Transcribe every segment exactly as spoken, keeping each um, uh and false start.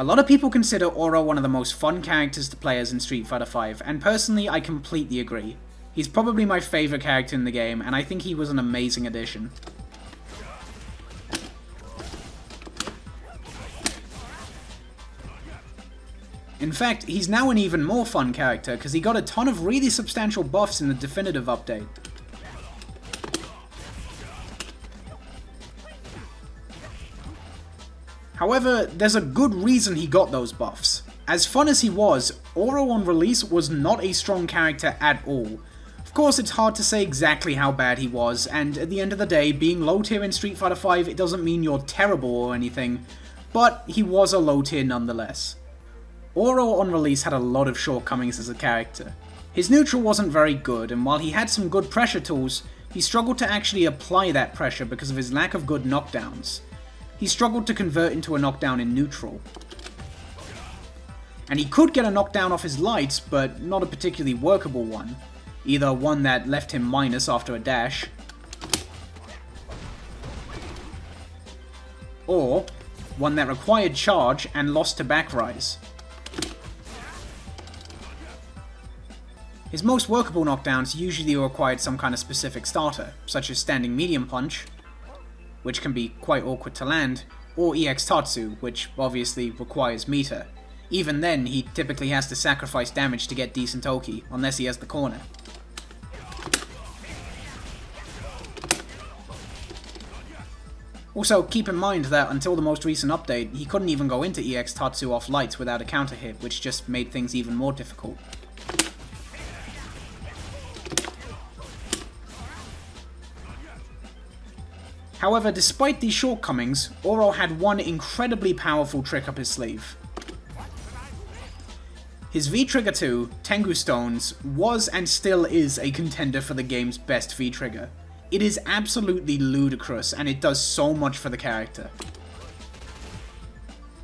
A lot of people consider Oro one of the most fun characters to play as in Street Fighter five, and personally I completely agree. He's probably my favourite character in the game, and I think he was an amazing addition. In fact, he's now an even more fun character because he got a ton of really substantial buffs in the definitive update. However, there's a good reason he got those buffs. As fun as he was, Oro on release was not a strong character at all. Of course, it's hard to say exactly how bad he was, and at the end of the day, being low tier in Street Fighter five, it doesn't mean you're terrible or anything, but he was a low tier nonetheless. Oro on release had a lot of shortcomings as a character. His neutral wasn't very good, and while he had some good pressure tools, he struggled to actually apply that pressure because of his lack of good knockdowns. He struggled to convert into a knockdown in neutral. And he could get a knockdown off his lights, but not a particularly workable one. Either one that left him minus after a dash, or one that required charge and lost to back rise. His most workable knockdowns usually required some kind of specific starter, such as standing medium punch, which can be quite awkward to land, or E X Tatsu, which obviously requires meter. Even then, he typically has to sacrifice damage to get decent Oki, unless he has the corner. Also, keep in mind that until the most recent update, he couldn't even go into E X Tatsu off lights without a counter hit, which just made things even more difficult. However, despite these shortcomings, Oro had one incredibly powerful trick up his sleeve. His V Trigger two, Tengu Stones, was and still is a contender for the game's best V Trigger. It is absolutely ludicrous, and it does so much for the character.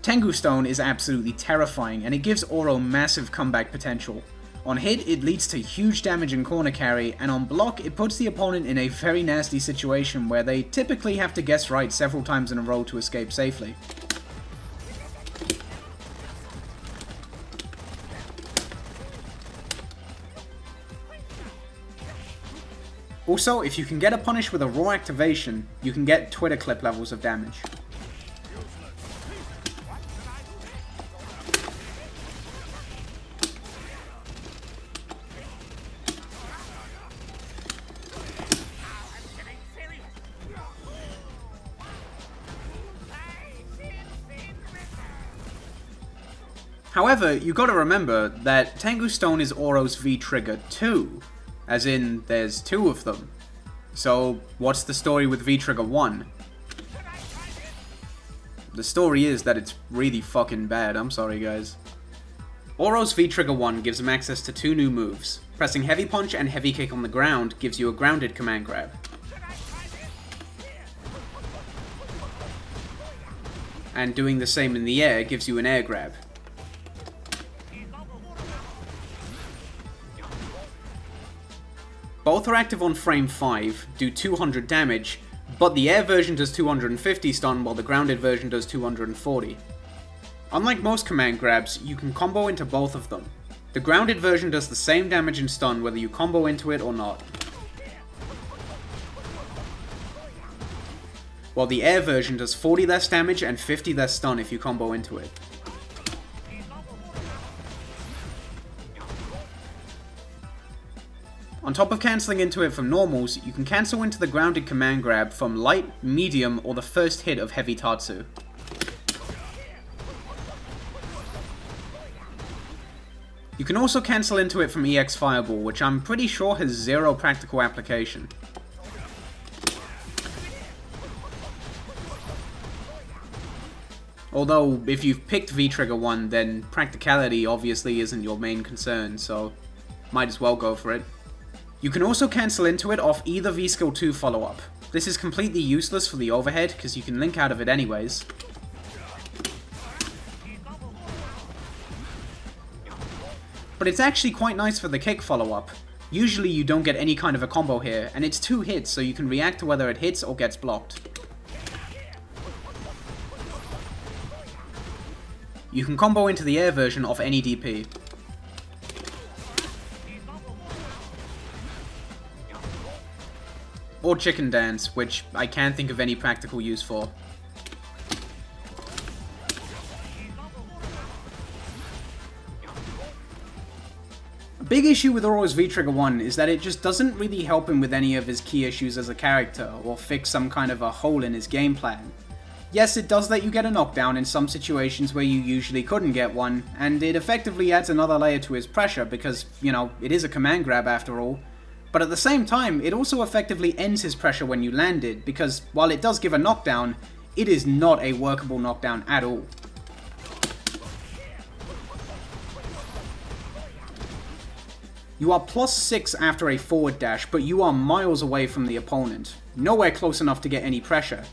Tengu Stone is absolutely terrifying, and it gives Oro massive comeback potential. On hit, it leads to huge damage in corner carry, and on block, it puts the opponent in a very nasty situation where they typically have to guess right several times in a row to escape safely. Also, if you can get a punish with a raw activation, you can get Twitter clip levels of damage. However, you gotta remember that Tengu Stone is Oro's V Trigger two, as in, there's two of them. So, what's the story with V Trigger one? The story is that it's really fucking bad, I'm sorry guys. Oro's V Trigger one gives him access to two new moves. Pressing Heavy Punch and Heavy Kick on the ground gives you a grounded command grab. And doing the same in the air gives you an air grab. Both are active on frame five, do two hundred damage, but the air version does two hundred fifty stun while the grounded version does two hundred forty. Unlike most command grabs, you can combo into both of them. The grounded version does the same damage and stun whether you combo into it or not, while the air version does forty less damage and fifty less stun if you combo into it. On top of cancelling into it from normals, you can cancel into the grounded command grab from light, medium, or the first hit of Heavy Tatsu. You can also cancel into it from E X Fireball, which I'm pretty sure has zero practical application. Although, if you've picked V Trigger one, then practicality obviously isn't your main concern, so might as well go for it. You can also cancel into it off either V Skill two follow-up. This is completely useless for the overhead, because you can link out of it anyways. But it's actually quite nice for the kick follow-up. Usually you don't get any kind of a combo here, and it's two hits, so you can react to whether it hits or gets blocked. You can combo into the air version of any D P. Or chicken dance, which I can't think of any practical use for. A big issue with Oro's V Trigger one is that it just doesn't really help him with any of his key issues as a character, or fix some kind of a hole in his game plan. Yes, it does let you get a knockdown in some situations where you usually couldn't get one, and it effectively adds another layer to his pressure because, you know, it is a command grab after all. But at the same time, it also effectively ends his pressure when you land it, because while it does give a knockdown, it is not a workable knockdown at all. You are plus six after a forward dash, but you are miles away from the opponent, nowhere close enough to get any pressure.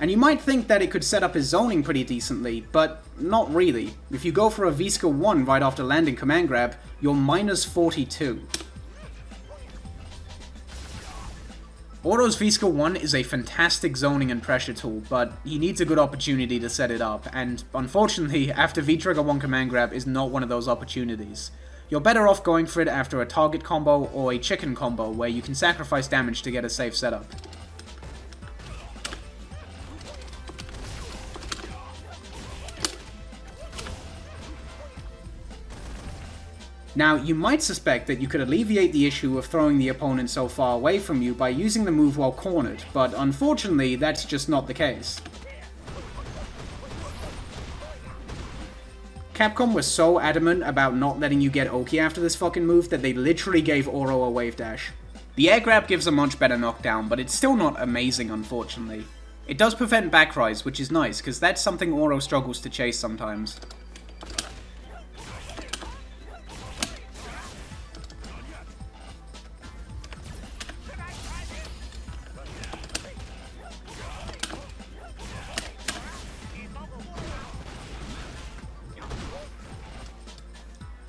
And you might think that it could set up his zoning pretty decently, but not really. If you go for a V Skill one right after landing command grab, you're minus forty-two. Oro's V Skill one is a fantastic zoning and pressure tool, but he needs a good opportunity to set it up, and unfortunately, after V Trigger one command grab is not one of those opportunities. You're better off going for it after a target combo or a chicken combo, where you can sacrifice damage to get a safe setup. Now, you might suspect that you could alleviate the issue of throwing the opponent so far away from you by using the move while cornered, but unfortunately, that's just not the case. Capcom was so adamant about not letting you get Oki after this fucking move that they literally gave Oro a wave dash. The air grab gives a much better knockdown, but it's still not amazing, unfortunately. It does prevent back rise, which is nice, because that's something Oro struggles to chase sometimes.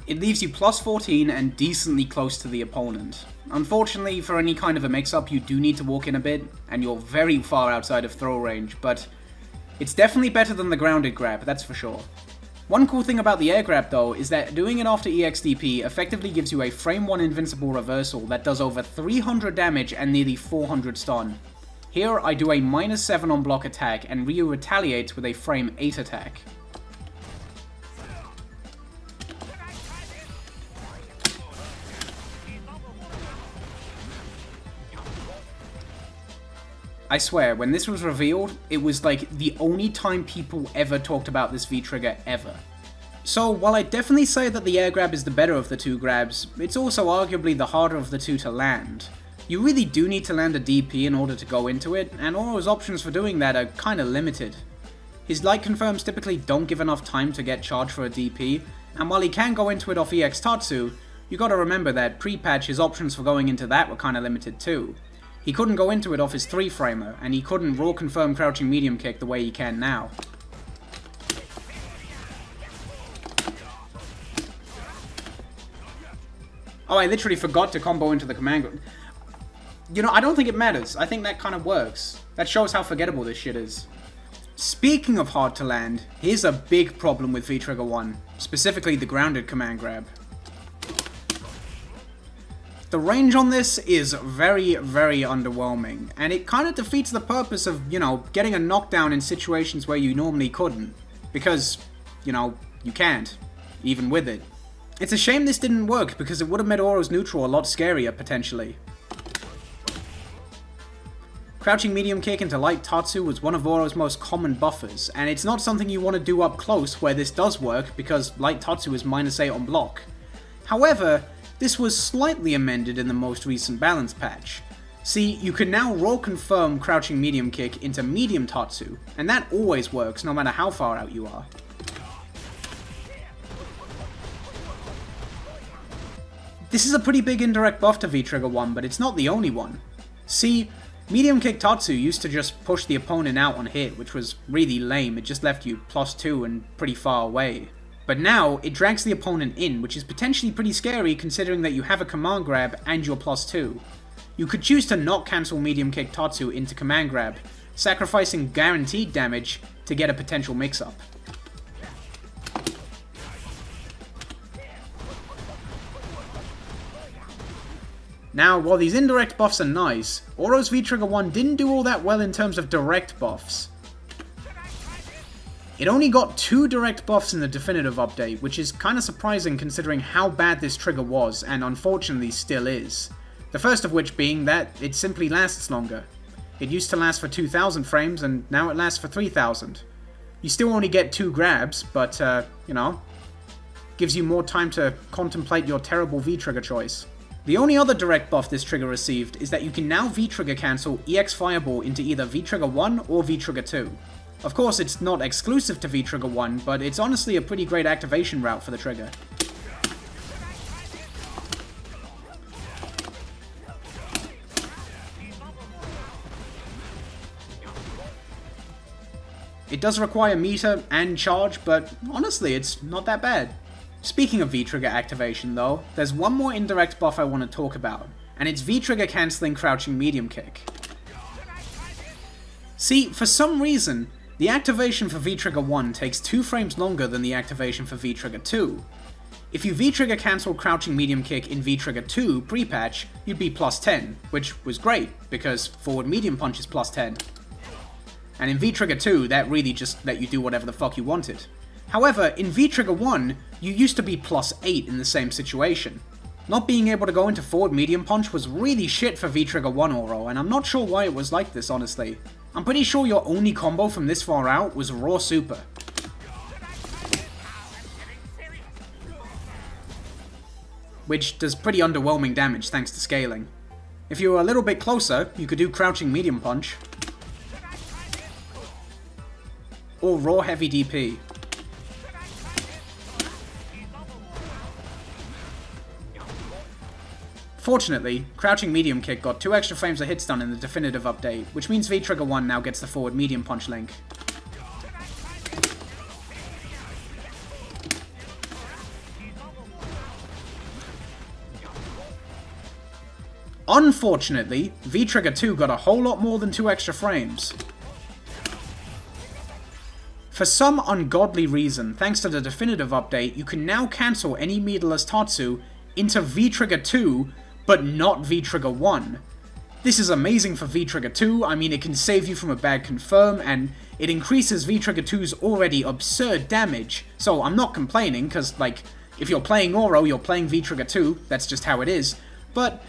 It leaves you plus fourteen and decently close to the opponent. Unfortunately, for any kind of a mix-up, you do need to walk in a bit, and you're very far outside of throw range, but it's definitely better than the grounded grab, that's for sure. One cool thing about the air grab, though, is that doing it after E X D P effectively gives you a frame one invincible reversal that does over three hundred damage and nearly four hundred stun. Here, I do a minus seven on block attack, and Ryu retaliates with a frame eight attack. I swear, when this was revealed, it was like the only time people ever talked about this V Trigger ever. So while I definitely say that the air grab is the better of the two grabs, it's also arguably the harder of the two to land. You really do need to land a D P in order to go into it, and Oro's options for doing that are kinda limited. His light confirms typically don't give enough time to get charged for a D P, and while he can go into it off E X Tatsu, you gotta remember that pre-patch his options for going into that were kinda limited too. He couldn't go into it off his three framer, and he couldn't raw confirm crouching medium kick the way he can now. Oh, I literally forgot to combo into the command grab. You know, I don't think it matters. I think that kind of works. That shows how forgettable this shit is. Speaking of hard to land, here's a big problem with V Trigger one, specifically the grounded command grab. The range on this is very, very underwhelming, and it kind of defeats the purpose of, you know, getting a knockdown in situations where you normally couldn't. Because, you know, you can't, even with it. It's a shame this didn't work, because it would have made Oro's neutral a lot scarier, potentially. Crouching medium kick into light Tatsu was one of Oro's most common buffers, and it's not something you want to do up close where this does work, because light Tatsu is minus eight on block. However, this was slightly amended in the most recent balance patch. See, you can now raw confirm crouching medium kick into medium Tatsu, and that always works no matter how far out you are. This is a pretty big indirect buff to V Trigger one, but it's not the only one. See, medium kick Tatsu used to just push the opponent out on hit, which was really lame, it just left you plus two and pretty far away. But now, it drags the opponent in, which is potentially pretty scary considering that you have a command grab and you're plus two. You could choose to not cancel medium kick Tatsu into command grab, sacrificing guaranteed damage to get a potential mix-up. Now, while these indirect buffs are nice, Oro's V Trigger one didn't do all that well in terms of direct buffs. It only got two direct buffs in the definitive update, which is kinda surprising considering how bad this trigger was, and unfortunately still is. The first of which being that it simply lasts longer. It used to last for two thousand frames, and now it lasts for three thousand. You still only get two grabs, but, uh, you know, gives you more time to contemplate your terrible V Trigger choice. The only other direct buff this trigger received is that you can now V Trigger cancel E X Fireball into either V Trigger one or V Trigger two. Of course, it's not exclusive to V Trigger one, but it's honestly a pretty great activation route for the trigger. It does require meter and charge, but honestly, it's not that bad. Speaking of V Trigger activation though, there's one more indirect buff I want to talk about, and it's V Trigger cancelling crouching medium kick. See, for some reason, the activation for V Trigger one takes two frames longer than the activation for V Trigger two. If you V Trigger cancel crouching medium kick in V Trigger two pre-patch, you'd be plus ten, which was great, because forward medium punch is plus ten. And in V Trigger two, that really just let you do whatever the fuck you wanted. However, in V Trigger one, you used to be plus eight in the same situation. Not being able to go into forward medium punch was really shit for V Trigger one Oro, and I'm not sure why it was like this, honestly. I'm pretty sure your only combo from this far out was Raw Super. Which does pretty underwhelming damage thanks to scaling. If you were a little bit closer, you could do crouching medium punch. Or Raw Heavy D P. Fortunately, crouching medium kick got two extra frames of hit stun in the definitive update, which means V Trigger one now gets the forward medium punch link. Unfortunately, V Trigger two got a whole lot more than two extra frames. For some ungodly reason, thanks to the definitive update, you can now cancel any meterless Tatsu into V Trigger two, but not V Trigger one. This is amazing for V Trigger two, I mean it can save you from a bad confirm, and it increases V Trigger two's already absurd damage, so I'm not complaining, cause like, if you're playing Oro, you're playing V Trigger two, that's just how it is, but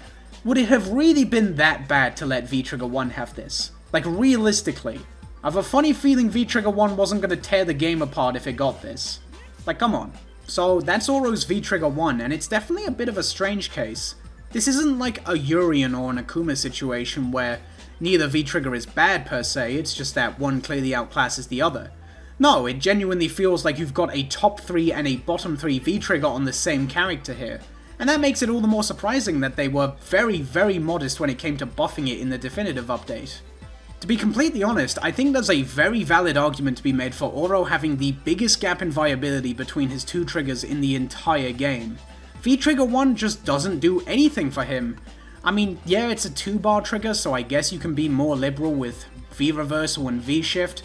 would it have really been that bad to let V Trigger one have this? Like, realistically. I've a funny feeling V Trigger one wasn't going to tear the game apart if it got this. Like, come on. So, that's Oro's V Trigger one, and it's definitely a bit of a strange case. This isn't like a Yurion or an Akuma situation where neither V Trigger is bad per se, it's just that one clearly outclasses the other. No, it genuinely feels like you've got a top three and a bottom three V Trigger on the same character here. And that makes it all the more surprising that they were very, very modest when it came to buffing it in the definitive update. To be completely honest, I think there's a very valid argument to be made for Oro having the biggest gap in viability between his two triggers in the entire game. V Trigger one just doesn't do anything for him. I mean, yeah, it's a two bar trigger, so I guess you can be more liberal with V Reversal and V Shift,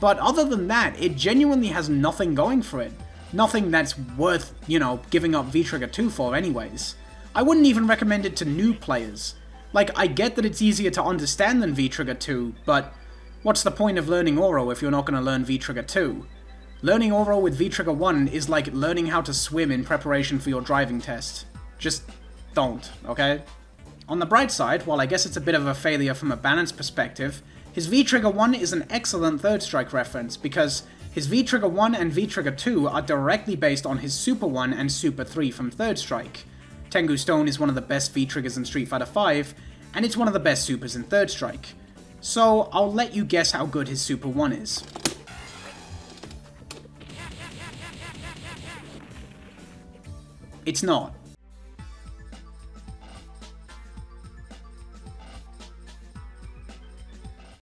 but other than that, it genuinely has nothing going for it. Nothing that's worth, you know, giving up V Trigger two for anyways. I wouldn't even recommend it to new players. Like, I get that it's easier to understand than V Trigger two, but what's the point of learning Oro if you're not going to learn V Trigger two? Learning Oro with V Trigger one is like learning how to swim in preparation for your driving test. Just don't, okay? On the bright side, while I guess it's a bit of a failure from a balance perspective, his V Trigger one is an excellent Third Strike reference, because his V Trigger one and V Trigger two are directly based on his Super one and Super three from Third Strike. Tengu Stone is one of the best V Triggers in Street Fighter five, and it's one of the best supers in Third Strike. So, I'll let you guess how good his Super one is. It's not.